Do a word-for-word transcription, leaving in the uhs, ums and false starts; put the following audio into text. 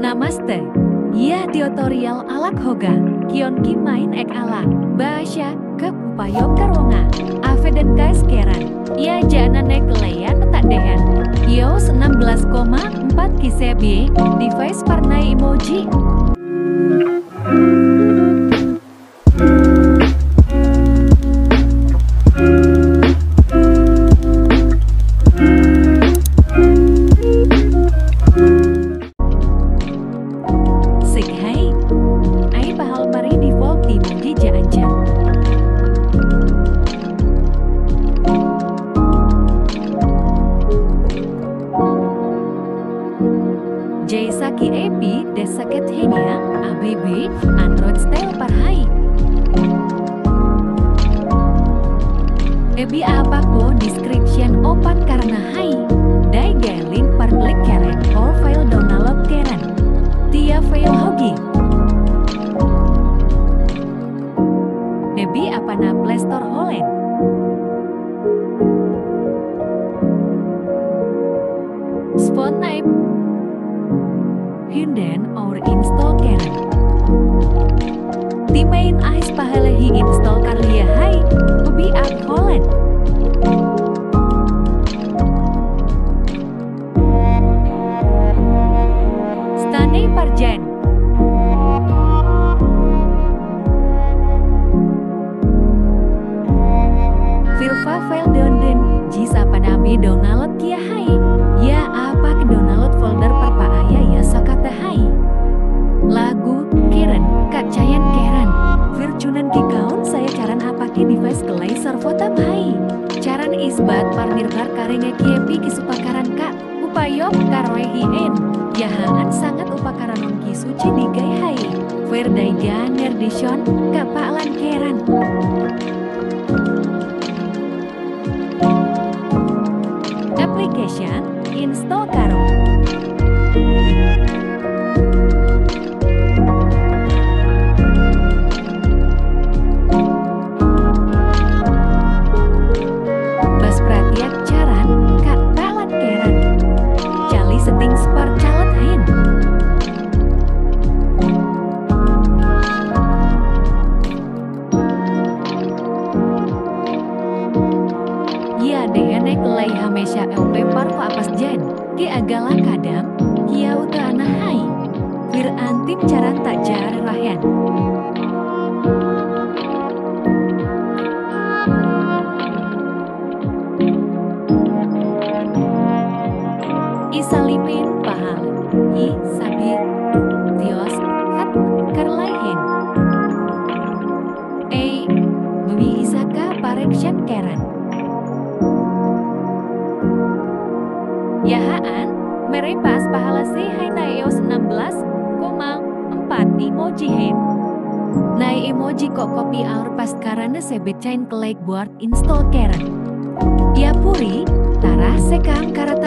Namaste. Ia tutorial alak hoga, kion ki main ek alak, bahasa ke upayok karonga, ave dan guys keran, ia jana nek leyan tak dehan. iOS enam belas koma empat kisebe, device parnai emoji. Jaisaki epi desaket henia A B B Android style parhai. Ebi apako description opat karena hai. Dai gelin per klik keren or file download keren. Tia file hogi. Ebi apana playstore holen. Spot naib hinden or install keren. Timain ais pahalehi install karlia hai, ubi app holen. Stane parjen. Virva file download jisa panami download kia hai, ya apa ke download folder papa ayah ya sakata hai. Lagu keren kacayan keran virjunan kikaun saya caran apa ke device kelai servotab hai. Caran isbat parnirbar karenya kiepi kisupakaran kak upayop karwehien yahaan sangat upakaranon kisuci digai hai. Verdai janer dishon kapalan keran. Application install karo bas pratiak caran kak talan keran cali setting spar calat hain ya dene kelai hamesha L P parfa apas jen ki agala kadam kia utana hai vir antim caran tak jar rahen isalimin pahal i sabi dios hat karlahen ei bumi isaka parekshan keran yahaan merepas pahala sehai na iOS enam belas koma empat emoji head. Nai emoji kok kopi aur pas karana sebet cain kelek board install keren. Ya puri, tarah sekam karat